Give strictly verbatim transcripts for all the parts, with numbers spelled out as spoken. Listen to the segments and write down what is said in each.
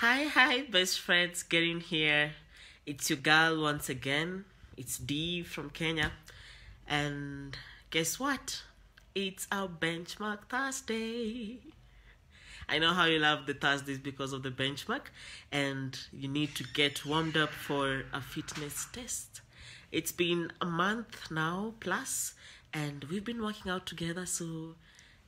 Hi, hi, best friends, getting here. It's your girl once again. It's Dee from Kenya. And guess what? It's our benchmark Thursday. I know how you love the Thursdays because of the benchmark, and you need to get warmed up for a fitness test. It's been a month now plus, and we've been working out together, so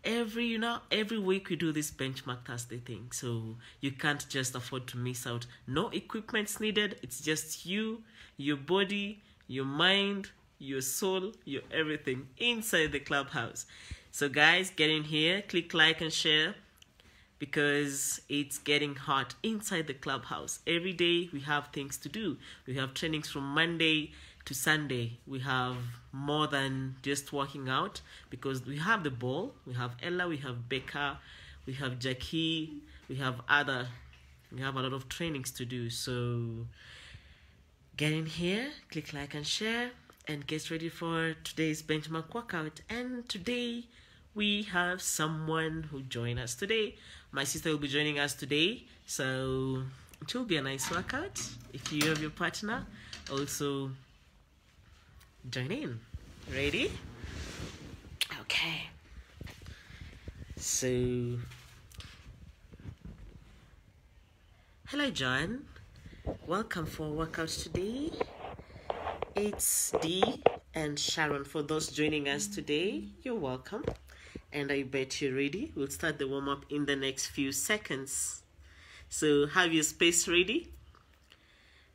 every you know every week we do this benchmark Thursday thing, so you can't just afford to miss out. No equipment's needed. It's just you, your body, your mind, your soul, your everything inside the Clubhouse. So guys, get in here, click like and share, because it's getting hot inside the Clubhouse. Every day we have things to do. We have trainings from Monday to Sunday. We have more than just working out, because we have the ball, we have Ella, we have Becca, we have Jackie, we have other, we have a lot of trainings to do. So get in here, click like and share, and get ready for today's benchmark workout. And today we have someone who joined us today. My sister will be joining us today, so it will be a nice workout. If you have your partner, also join in. Ready? Okay. So, hello, John. Welcome for a workout today. It's Dee and Sharon. For those joining us today, you're welcome. And I bet you're ready. We'll start the warm-up in the next few seconds. So have your space ready.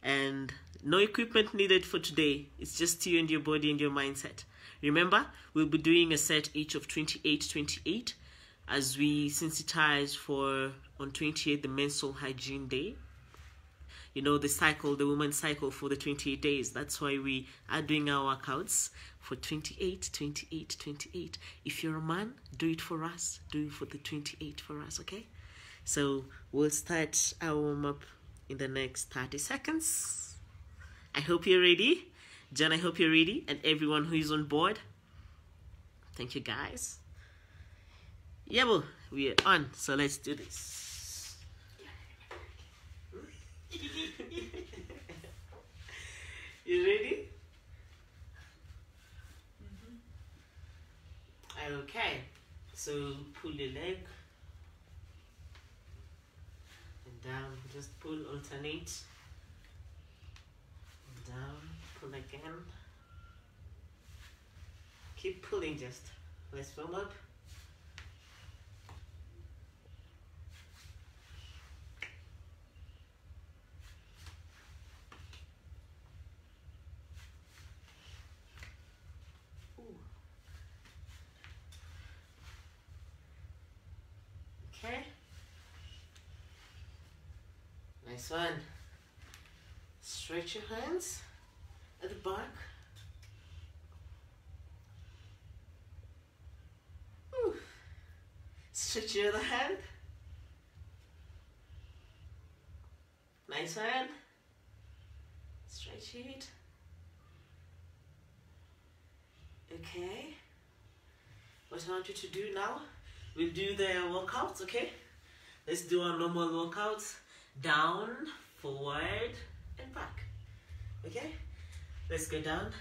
And no equipment needed for today. It's just you and your body and your mindset. Remember, we'll be doing a set each of twenty-eight twenty-eight as we sensitize for, on twenty-eight, the menstrual hygiene day. You know, the cycle, the woman's cycle for the twenty-eight days. That's why we are doing our workouts for twenty-eight, twenty-eight, twenty-eight. If you're a man, do it for us. Do it for the twenty-eight for us, okay? So we'll start our warm-up in the next thirty seconds. I hope you're ready. John, I hope you're ready. And everyone who is on board, thank you, guys. Yeah, well, we are on, so let's do this. You ready? Mm-hmm. Okay, so pull your leg and down, just pull, alternate, and down, pull again, keep pulling. Just let's warm up. Nice one. Stretch your hands at the back. Whew. Stretch your other hand. Nice one. Stretch it. Okay. What I want you to do now, we'll do the workouts, okay? Let's do our normal workouts. Down, forward, and back. Okay? Let's go down.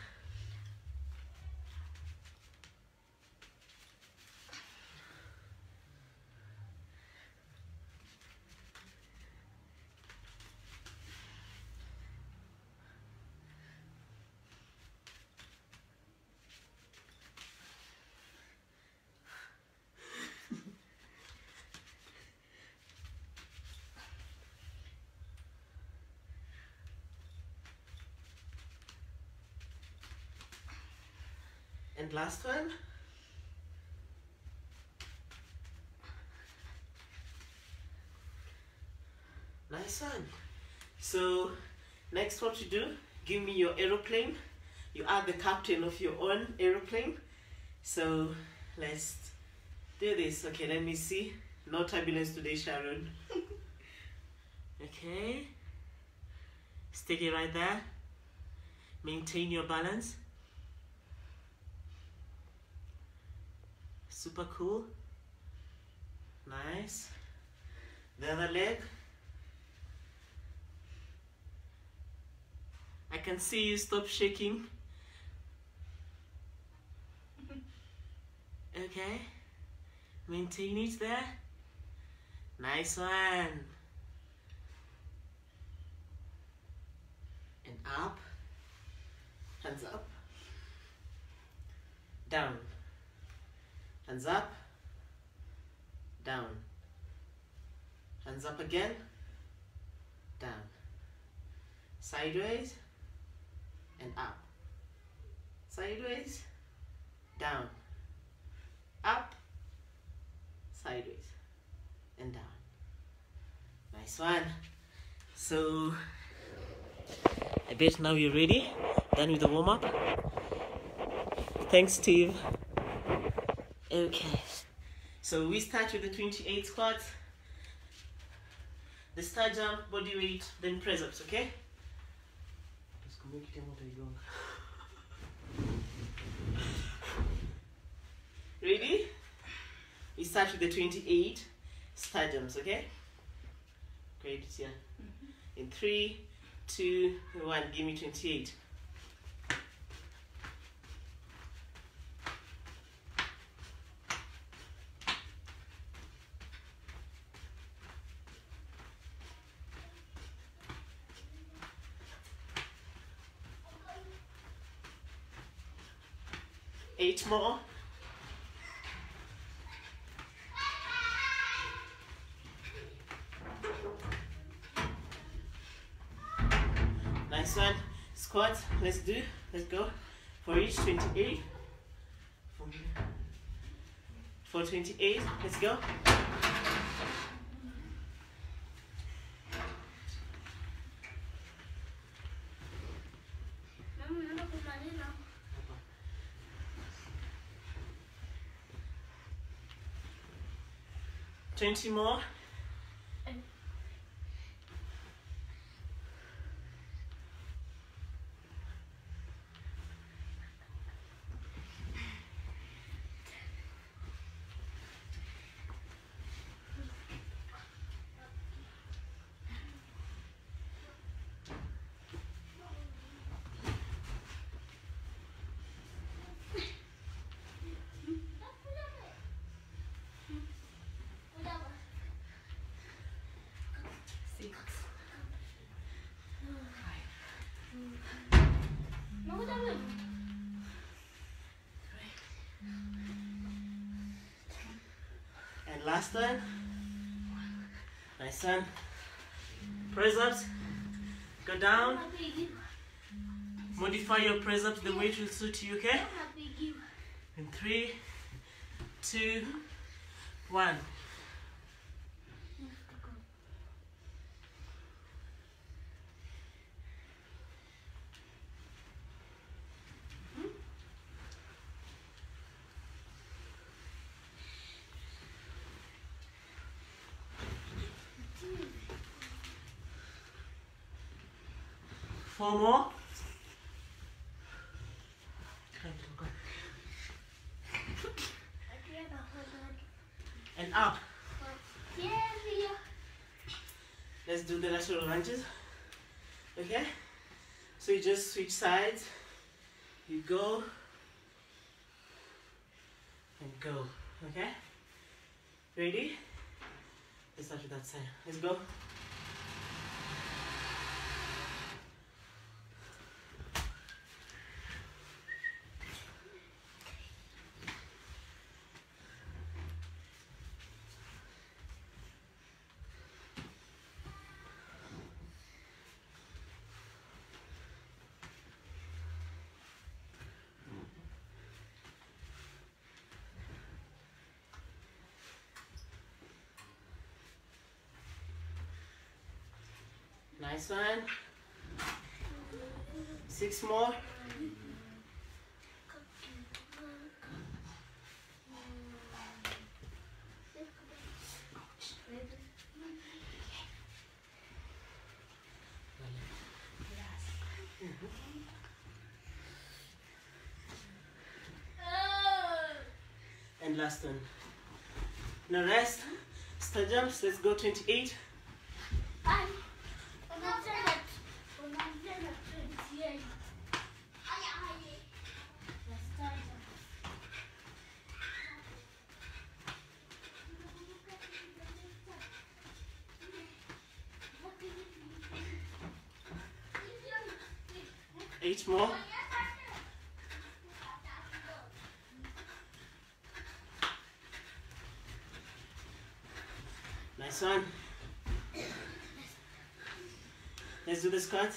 And last one. Nice one. So next, what you do, give me your aeroplane. You are the captain of your own aeroplane. So let's do this. Okay, let me see. No turbulence today, Sharon. Okay. Stick it right there. Maintain your balance. Super cool. Nice. The other leg. I can see you. Stop shaking. Okay. Maintain it there. Nice one. And up. Hands up. Down. Hands up. Down. Hands up again. Down. Sideways. And up. Sideways. Down. Up. Sideways. And down. Nice one. So I bet now you're ready. Done with the warm-up. Thanks, Steve. Okay. So we start with the twenty-eight squats. The star jump, body weight, then press-ups, okay? Let's go make it a little long. Ready? We start with the twenty-eight star jumps, okay? Great, yeah. Mm-hmm. In three, two, one, give me twenty-eight. Eight more. Nice one. Squat. Let's do. Let's go. For each twenty-eight. For twenty-eight. Let's go. twenty more. And last one. Nice one. Press ups. Go down. Modify your press ups the way it will suit you, okay? In three, two, one. Four more. And up. Let's do the lateral lunges. Okay? So you just switch sides. You go. And go. Okay? Ready? Let's start with that side. Let's go. Nice one. Six more. And last one. Now rest. Star jumps. Let's go twenty-eight. Bye. Yeah. Eight more. Nice one. Let's do this cut.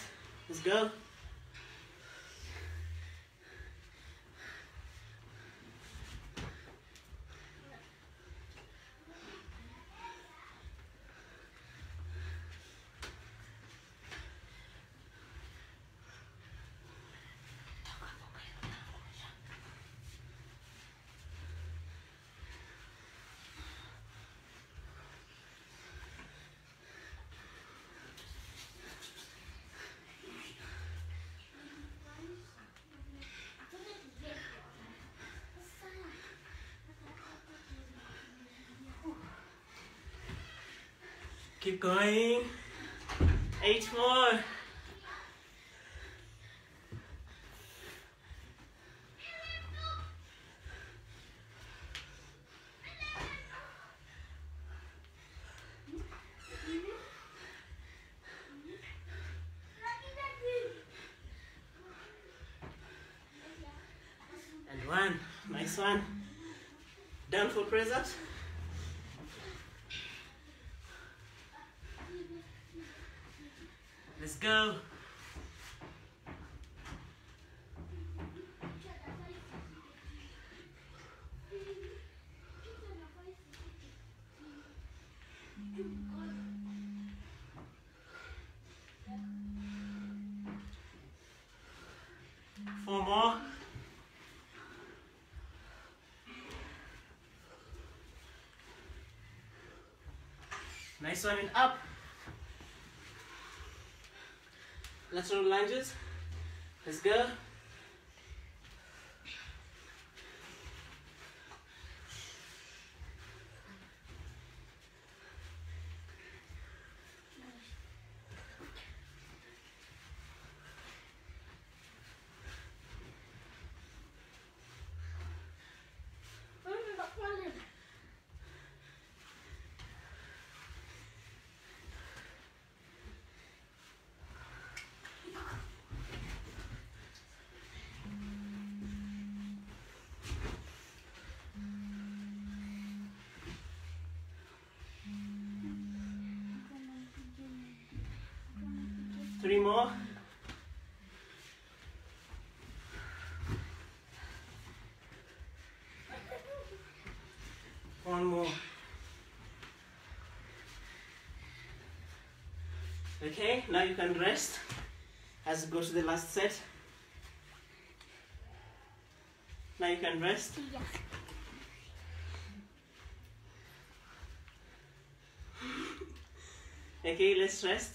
Let's go. Keep going. Eight more. And one. Nice one. Down for press ups. Let's go. Four more. Nice one and up. Lateral lunges. Let's go. Three more. One more. Okay, now you can rest as you go to the last set. Now you can rest. Yeah. Okay, let's rest.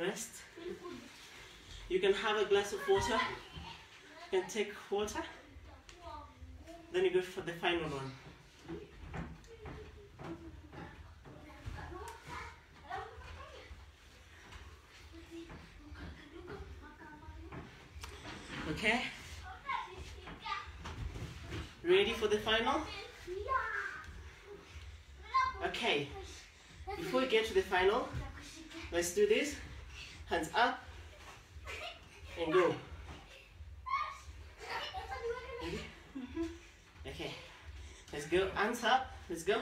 Rest. You can have a glass of water, you can take water, then you go for the final one. Okay, ready for the final? Okay, before we get to the final, let's do this. Hands up and go. Okay. Okay, let's go. Hands up, let's go.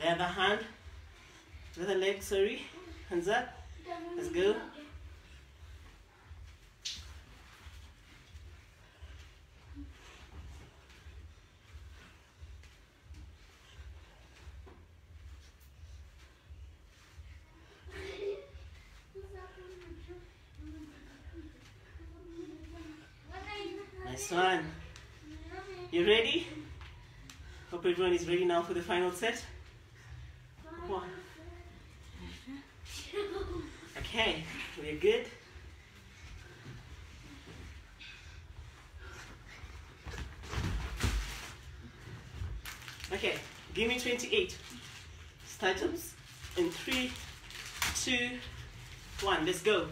The other hand. The other leg, sorry. Hands up. Let's go. Nice one. You ready? Hope everyone is ready now for the final set. One. Okay, we're good. Okay, give me twenty-eight startups in three, two, one. Let's go.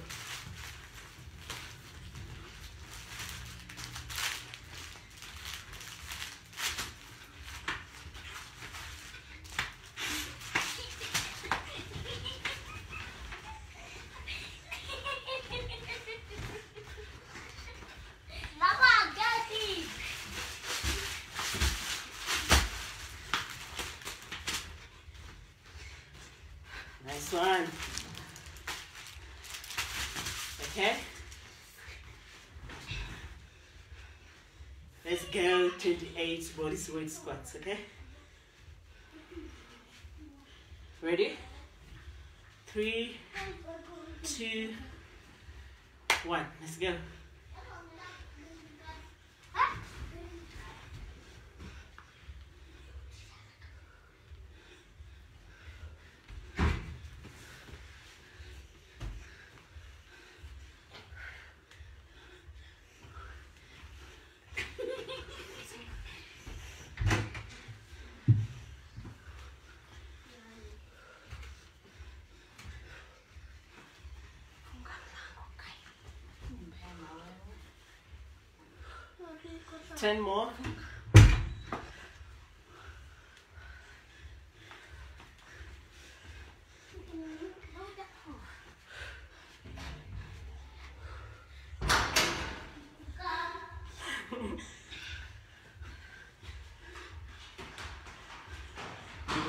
Body weight squats, okay? Ready? Three, two, one. Let's go. Ten more. Good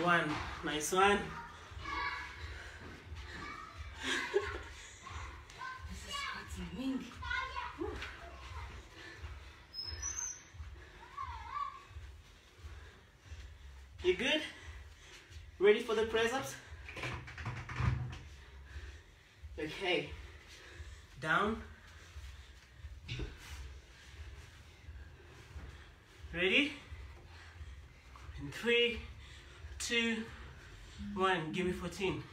one. Nice one. You good? Ready for the press-ups? Okay. Down. Ready? In three, two, one. Give me fourteen.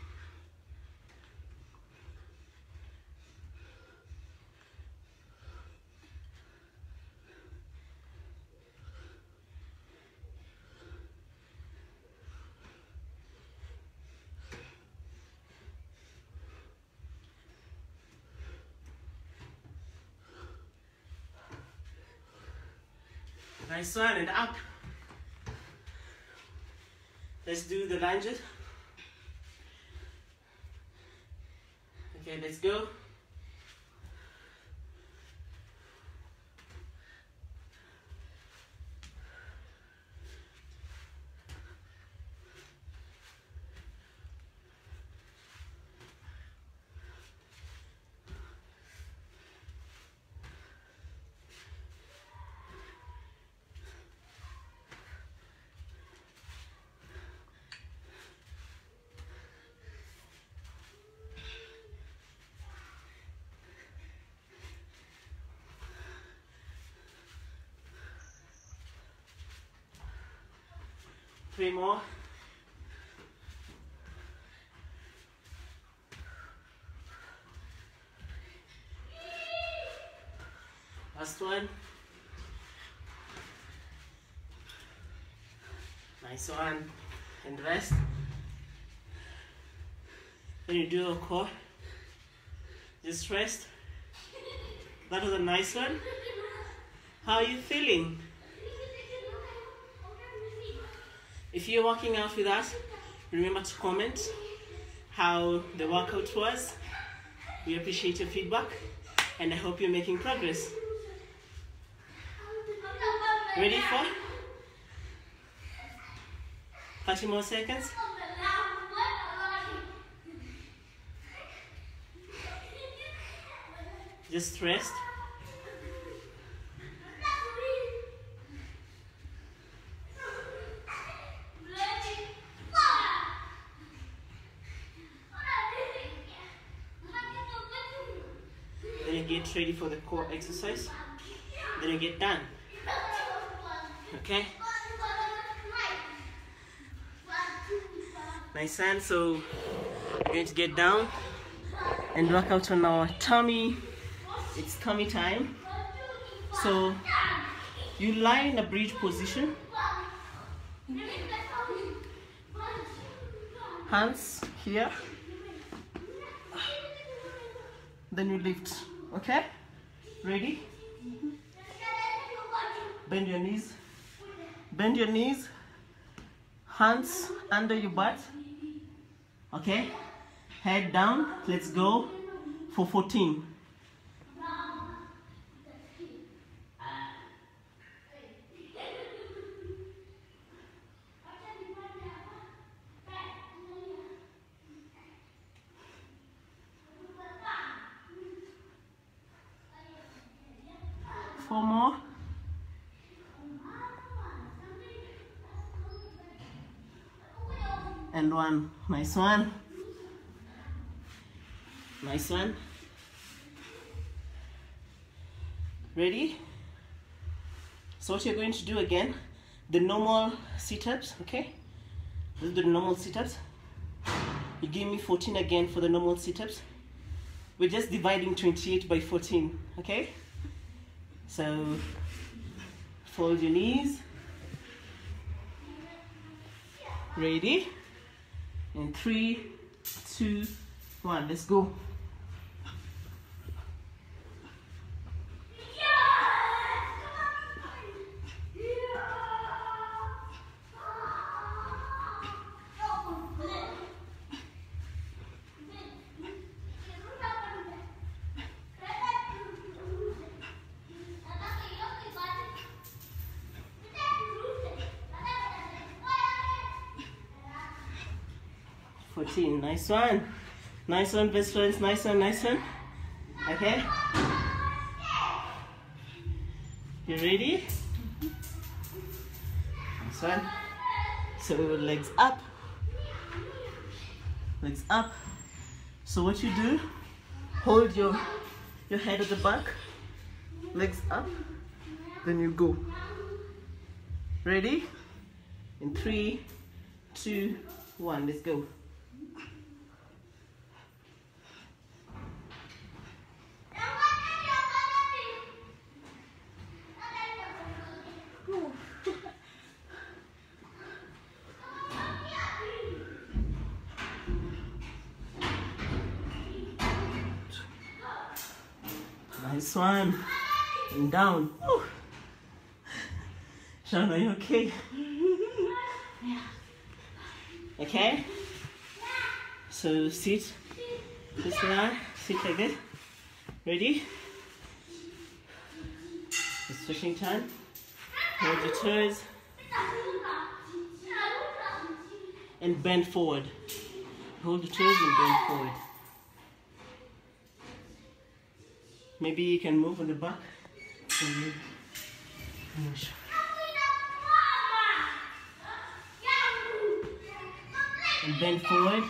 Nice one, and up. Let's do the lunges. Okay, let's go. Three more. Last one. Nice one. And rest. When you do a core, just rest. That was a nice one. How are you feeling? If you're working out with us, remember to comment how the workout was. We appreciate your feedback and I hope you're making progress. Ready for thirty more seconds? Just rest. Get ready for the core exercise, then you get done. Okay? my son. So we're going to get down and work out on our tummy. It's tummy time. So you lie in a bridge position, hands here, then you lift. Okay, ready? Bend your knees, bend your knees, hands under your butt. Okay, head down. Let's go for fourteen. Four more. And one. Nice one. Nice one. Ready? So what you're going to do again, the normal sit-ups, okay? This is the normal sit-ups. You give me fourteen again for the normal sit-ups. We're just dividing twenty-eight by fourteen, okay? So fold your knees. Ready? In three, two, one. Let's go. fourteen. Nice one. Nice one, best friends. Nice one, nice one. Okay. You ready? Nice one. So legs up. Legs up. So what you do, hold your, your head at the back. Legs up. Then you go. Ready? In three, two, one. Let's go. Nice one. And down. Woo. Sharon, are you okay? Yeah. Okay? So sit. Just now. Sit like this. Ready? It's stretching time. Hold your toes. And bend forward. Hold your toes and bend forward. Maybe you can move on the back. And bend forward.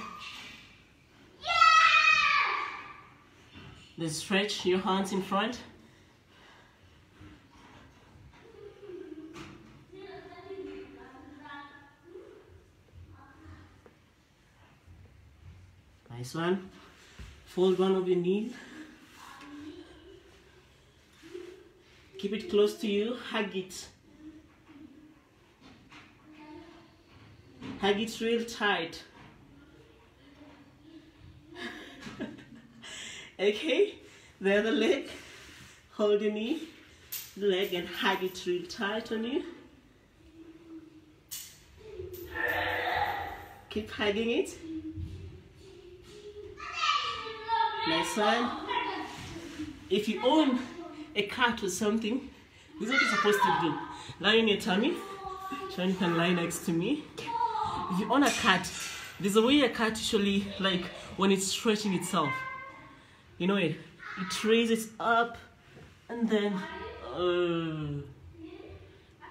Then stretch your hands in front. Nice one. Fold one of your knees. Keep it close to you, hug it. Hug it real tight. Okay, the other leg, hold your knee, the leg and hug it real tight on you. Keep hugging it. Nice one. If you own a cat or something, this is what you're supposed to do. Lie on your tummy. Sharon can lie next to me. If you own a cat, there's a way a cat usually, like when it's stretching itself, you know, it it raises up and then uh,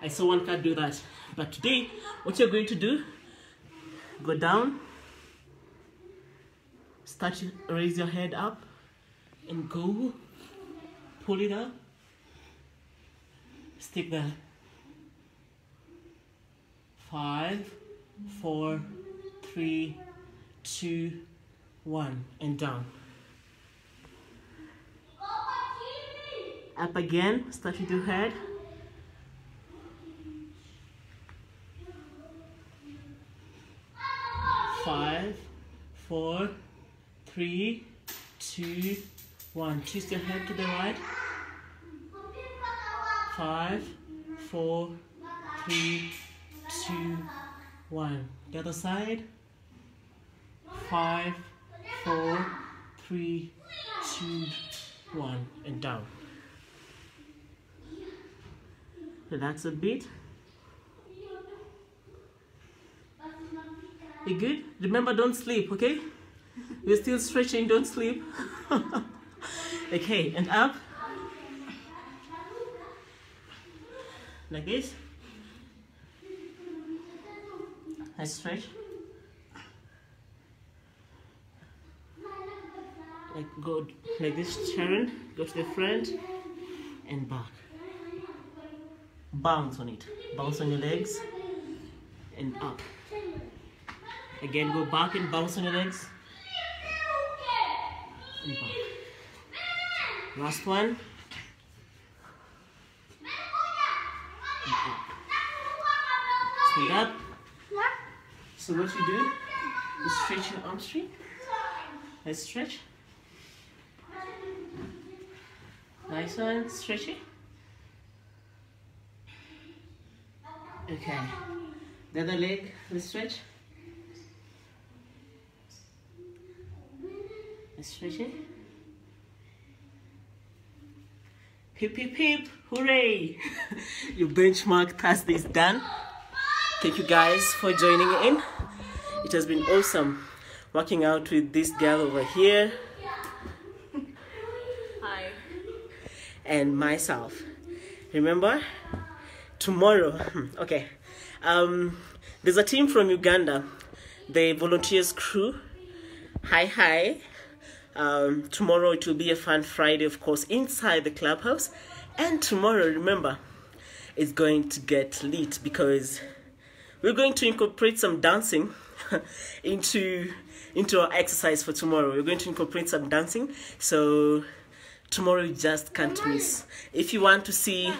I saw one cat do that. But today what you're going to do, go down, start to raise your head up and go. Pull it up, stick there. Five, four, three, two, one, and down. Up again, start with your head. Five, four, three, two, one. Twist your head to the right. Five, four, three, two, one. The other side. Five, four, three, two, one, and down. Relax a bit. You good? Remember, don't sleep, okay? We're still stretching, don't sleep. Okay, and up. Like this. I stretch. Like go like this, Sharon. Go to the front and back. Bounce on it. Bounce on your legs and up. Again, go back and bounce on your legs. And back. Last one. And up. Speed up. So what you do is stretch your hamstring. Let's stretch. Nice and stretchy. Okay. The other leg, let's stretch. Let's stretch it. Peep, peep, peep. Hooray! Your benchmark task is done. Thank you guys for joining in. It has been awesome working out with this girl over here. Hi. And myself. Remember? Tomorrow, okay, um, there's a team from Uganda, the volunteers crew. Hi, hi. Um, tomorrow it will be a fun Friday, of course, inside the clubhouse. And tomorrow, remember, it's going to get lit because we're going to incorporate some dancing into, into our exercise for tomorrow. We're going to incorporate some dancing. So tomorrow you just can't miss. If you want to see...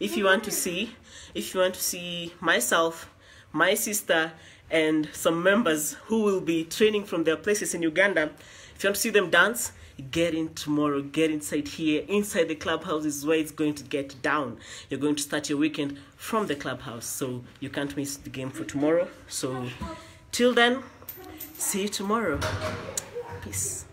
If you want to see, if you want to see myself, my sister, and some members who will be training from their places in Uganda, if you want to see them dance, get in tomorrow, get inside here. Inside the clubhouse is where it's going to get down. You're going to start your weekend from the clubhouse, so you can't miss the game for tomorrow. So till then, see you tomorrow. Peace.